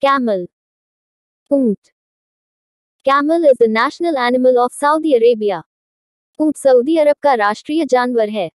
Camel. Oont. Camel is the national animal of Saudi Arabia. Oont Saudi Arab का राष्ट्रीय जानवर है.